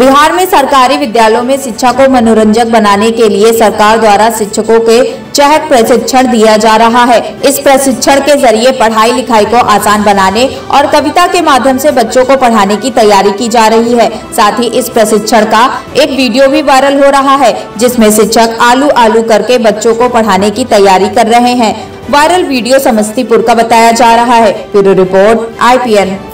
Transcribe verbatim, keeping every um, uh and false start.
बिहार में सरकारी विद्यालयों में शिक्षा को मनोरंजक बनाने के लिए सरकार द्वारा शिक्षकों के चयन प्रशिक्षण दिया जा रहा है। इस प्रशिक्षण के जरिए पढ़ाई लिखाई को आसान बनाने और कविता के माध्यम से बच्चों को पढ़ाने की तैयारी की जा रही है। साथ ही इस प्रशिक्षण का एक वीडियो भी वायरल हो रहा है, जिसमें शिक्षक आलू आलू करके बच्चों को पढ़ाने की तैयारी कर रहे हैं। वायरल वीडियो समस्तीपुर का बताया जा रहा है। Bureau report I P N.